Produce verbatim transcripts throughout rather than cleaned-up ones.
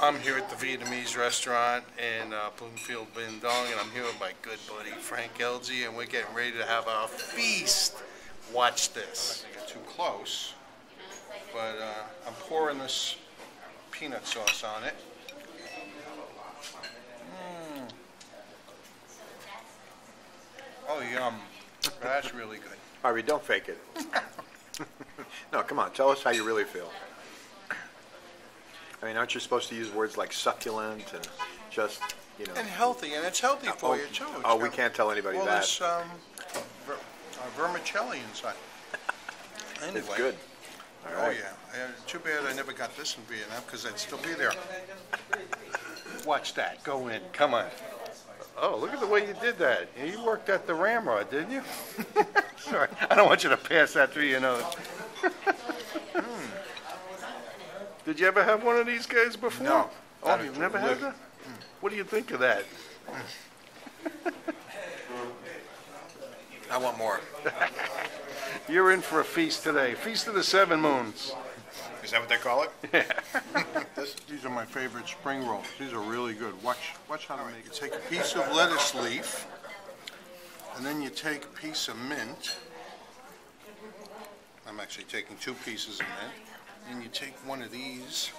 I'm here at the Vietnamese restaurant in uh, Bloomfield, Binh Duong, and I'm here with my good buddy Frank Elge, and we're getting ready to have our feast. Watch this. I don't have to get too close, but uh, I'm pouring this peanut sauce on it. Mm. Oh, yum. That's really good. Harvey, don't fake it. No, come on. Tell us how you really feel. I mean, aren't you supposed to use words like succulent and just, you know? And healthy, and it's healthy for oh, you, too. It's oh, we can't tell anybody all that. This, um, ver uh, vermicelli inside. Anyway. It's good. All right. Oh, yeah. Uh, too bad I never got this in Vietnam, because I'd still be there. Watch that. Go in. Come on. Oh, look at the way you did that. You worked at the Ramrod, didn't you? Sorry. I don't want you to pass that through your nose. Did you ever have one of these guys before? No. Oh, you've never had that? What do you think of that? I want more. You're in for a feast today. Feast of the Seven Moons. Is that what they call it? Yeah. this, these are my favorite spring rolls. These are really good. Watch, watch how to make it. Take a piece of lettuce leaf, and then you take a piece of mint. I'm actually taking two pieces of mint. And you take one of these,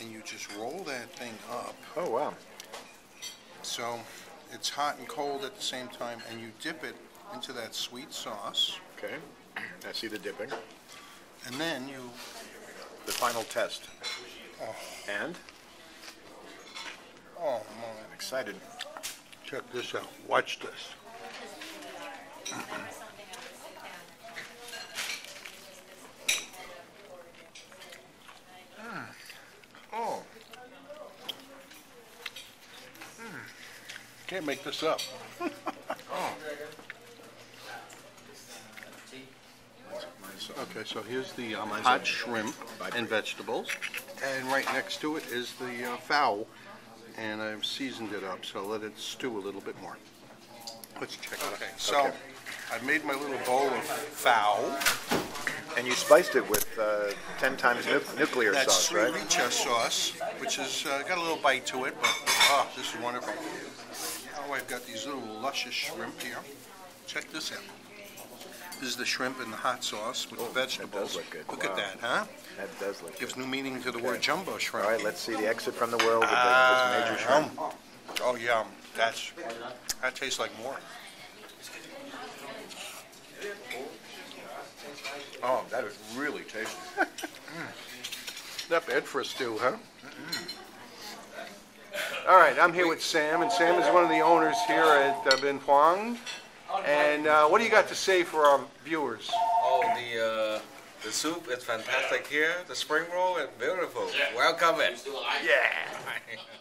and you just roll that thing up. Oh, wow. So it's hot and cold at the same time, and you dip it into that sweet sauce. Okay. I see the dipping. And then you... The final test. Oh. And? Oh, man. I'm excited. Check this out. Watch this. Mm-hmm. Can't make this up. Oh. Okay, so here's the um, hot shrimp and vegetables, and right next to it is the uh, fowl, and I've seasoned it up, so I'll let it stew a little bit more. Let's check it out. Okay, so okay. I made my little bowl of fowl. And you spiced it with uh, ten times nuclear sauce, right? That's Sriracha sauce, which has uh, got a little bite to it, but oh, this is wonderful. Oh, I've got these little luscious shrimp here. Check this out. This is the shrimp in the hot sauce with oh, the vegetables. That does look good. Look wow. at that, huh? That does look Gives good. Gives new meaning to the okay. word jumbo shrimp. All right, let's see the exit from the world with uh, this major shrimp. Um, oh, yeah. That's, that tastes like more. Oh, that is really tasty. mm. Not bad for a stew, huh? Mm-hmm. All right, I'm here with Sam, and Sam is one of the owners here at uh, Binh Duong. And uh, what do you got to say for our viewers? Oh, the uh, the soup is fantastic here. The spring roll is beautiful. Welcome it. Yeah.